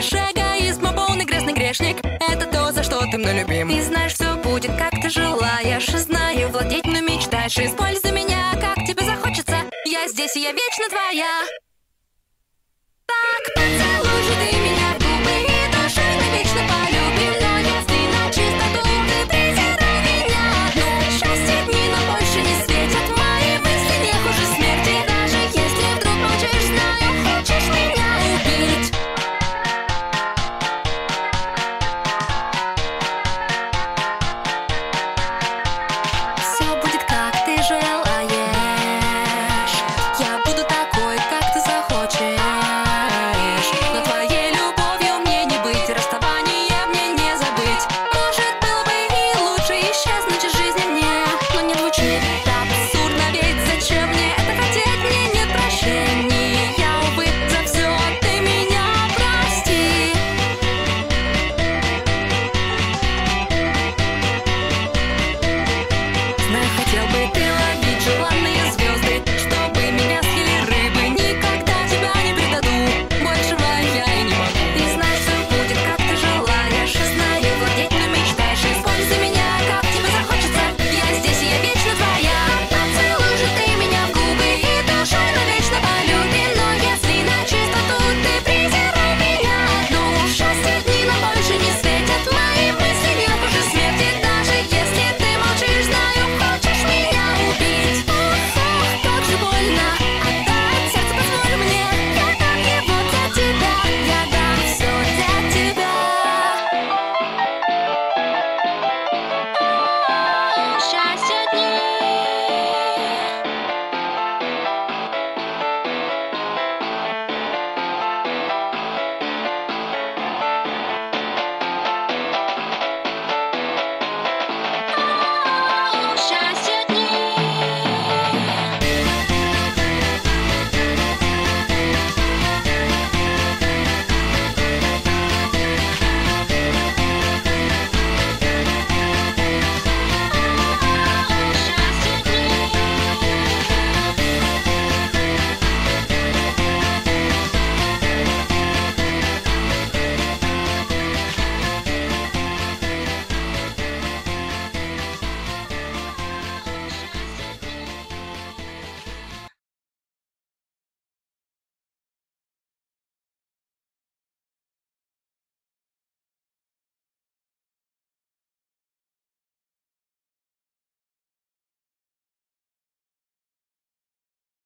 Три шага и смобоун и грешный грешник. Это то, за что ты мной любим. И знаешь, все будет, как ты желаешь. Знаю, владеть, но мечтаешь. Используй меня, как тебе захочется. Я здесь, и я вечно твоя. Так поцелуй же ты.